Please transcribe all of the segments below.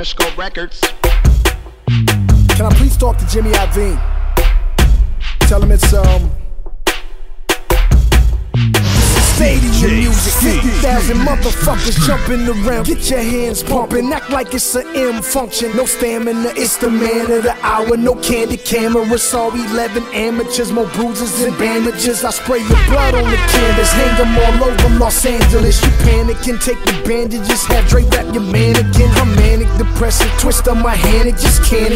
Interscope Records. Can I please talk to Jimmy Iovine? Tell him it's Stadium Music. 50,000 motherfuckers jumping around. Get your hands pumping, act like it's an M function. No stamina, it's the man of the hour. No candy cameras, all 11 amateurs. More bruises than bandages. I spray your blood on the canvas, hang them all over Los Angeles. You panicking, take the bandages, have Dre wrap your mannequin. I'm manic, depressive, twist on my hand. It just can't,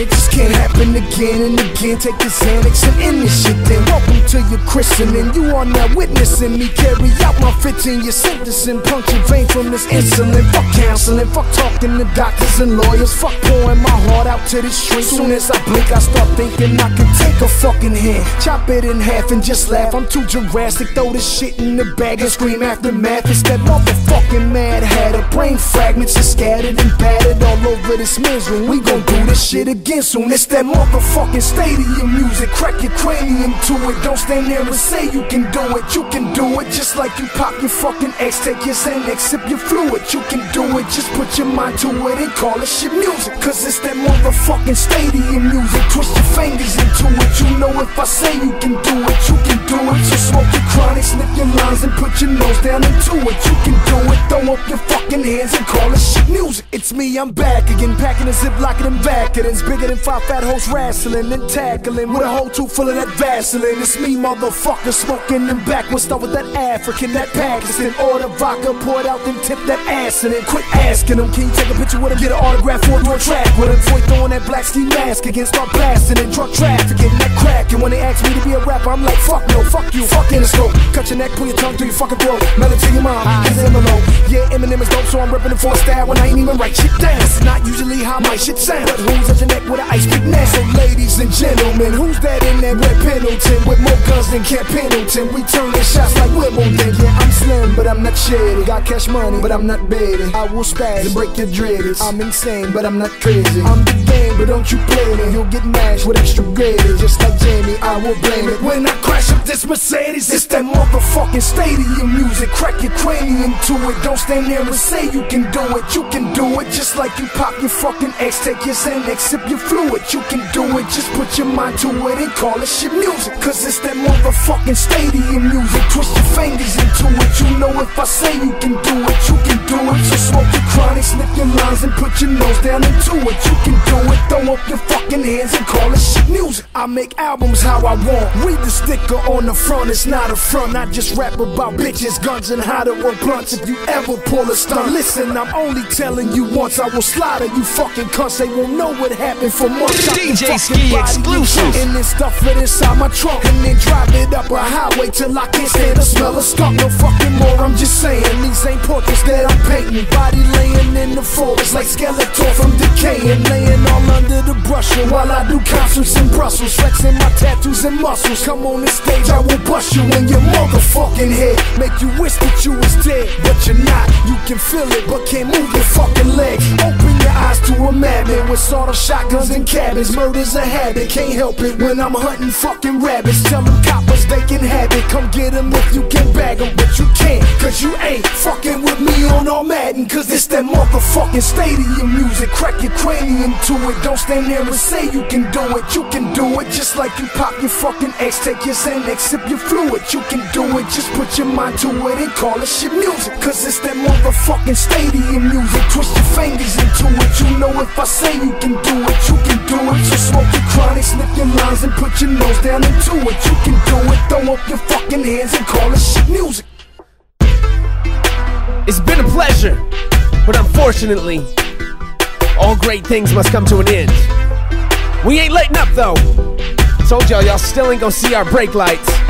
happen again and again. Take the Xanax and end this shit then. Welcome to your christening, you are now witnessing me carry out my 15-year sentence and puncture vein from this insulin. Fuck counseling, fuck talking to doctors and lawyers. Fuck pouring my heart out to the street. Soon as I blink, I start thinking I can take a fucking hand, chop it in half and just laugh. I'm too drastic, throw this shit in the bag and scream aftermath. It's that motherfucking Mad Hatter. Brain fragments are scattered and battered all over this men's room. We gon' do this shit again soon. It's that motherfucking Stadium Music. Crack your cranium to it. Don't stand there and say you can do it. You can do it just like you pop your fucking X, take your Xanax, sip your fluid. You can do it, just put your mind to it and call it shit music. Cause it's that motherfucking Stadium Music. Twist your fingers into it. You know if I say you can do it, you can do it. So smoke your chronic, snip your lines and put your nose down into it. You can do it, throw up your fucking hands and call it shit music. It's me, I'm back again, packing a ziplock and vacuums. Bigger than 5 fat hoes wrestling and tackling with a whole tube full of that Vaseline. It's me, motherfucker, smoking them backwards. Start with that African, that Pakistan, order vodka poured out, then tip that ass in it. Quit asking him, can you take a picture with him, get an autograph for a track with him. Boy throwing that black ski mask again, start blasting and drug trafficking that crack. And when they ask me to be a rapper, I'm like, fuck no, fuck you, fuck in the scope. Cut your neck, pull your tongue through your fucking throat, melody to your mom, cause MLO. Yeah, Eminem is dope, so I'm repping it for a style when I ain't even write shit down. This is not usually how my shit sound, but who's at your neck with an ice pick now? So ladies and gentlemen, who's that in that red Pendleton with more guns than Camp Pendleton? We turning shots like Wimbledon. Yeah, I'm slim, but I'm not shady. Got cash money, but I'm not bedded. I will stash and break your dreaders. I'm insane, but I'm not crazy. I'm the game, but don't you play me. You'll get mashed with extra graded. Just like Jamie, I will blame it. When I crash up this Mercedes, it's that motherfucking Stadium Music. Crack your cranium to it. Don't stand there and say you can do it. You can do it just like you pop your fucking X, take your Xanax, sip your fluid. You can do it, just put your mind to it and call it shit music. Cause it's that motherfucking Stadium Music. Twist your fingers into it, you know if I say you can do it, you can do it. So smoke your chronic, snip your lines and put your nose down into it. You can do it, throw up your fucking hands and call it shit music. I make albums how I want, read the sticker on the front, it's not a front. I just rap about bitches, guns and how to run blunts. If you ever pull a stunt, listen, I'm only telling you once, I will slaughter you fucking cunts. They won't know what happened for months. DJ Ski exclusive. And then stuff it inside my trunk and then drive it up a highway till I can't stand the smell of skunk. No fuck more, I'm just saying, these ain't portraits that I'm painting. Body laying in the forest like Skeletor from decaying, laying all under the brush while I do concerts in Brussels, flexing my tattoos and muscles. Come on the stage, I will bust you in your motherfucking head, make you wish that you was dead, but you're not. You can feel it, but can't move your fucking legs. Open your eyes to a madman with sawed off shotguns and cabins. Murder's a habit, can't help it when I'm hunting fucking rabbits. Tell them coppers they can have it, come get them if you can bag them, but you can't, cause you ain't fucking with me on all Madden. Cause it's that motherfucking Stadium Music. Crack your cranium to it. Don't stand there and say you can do it. You can do it just like you pop your fucking X, take your Xanax, sip your fluid. You can do it, just put your mind to it and call it shit music. Cause it's that motherfucking Stadium Music. Twist your fingers into it. You know if I say you can do it, you can do it. So smoke your chronic, snip your lines and put your nose down into it. You can do it, throw up your fucking hands and call it shit music. It's been a pleasure, but unfortunately, all great things must come to an end. We ain't letting up though. Told y'all, y'all still ain't gonna see our brake lights.